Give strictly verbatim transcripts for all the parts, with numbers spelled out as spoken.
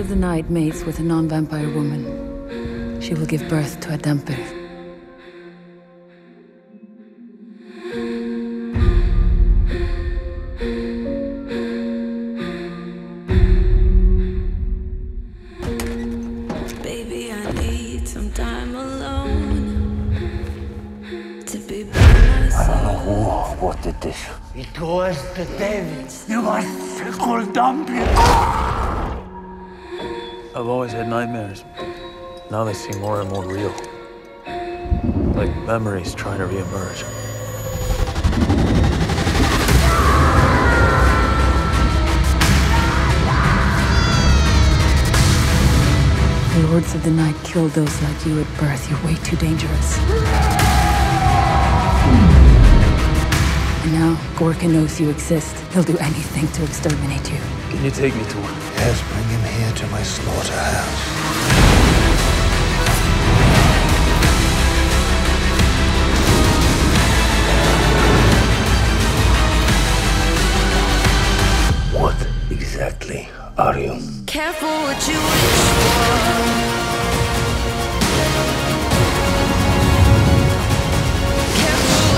of the night mates with a non-vampire woman, she will give birth to a Dampyr. Baby, I need some time alone to be by myself. I don't know who wanted this. It was the devil. You must call Dampyr. I've always had nightmares. Now they seem more and more real. Like memories trying to reemerge. The lords of the night kill those like you at birth. You're way too dangerous. And now, Gorka knows you exist. He'll do anything to exterminate you. Can you take me to him? Yes, bring him here to my slaughterhouse. What exactly are you? Careful what you wish for.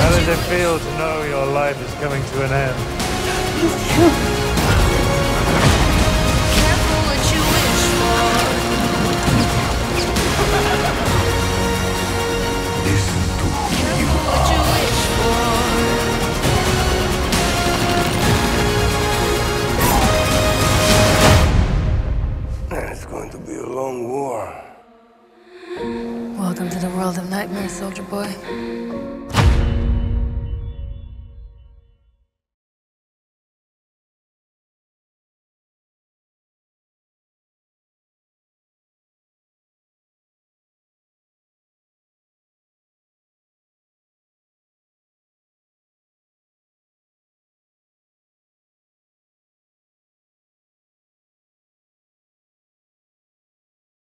How does it feel to know your life is coming to an end? Welcome to the world of nightmares, soldier boy.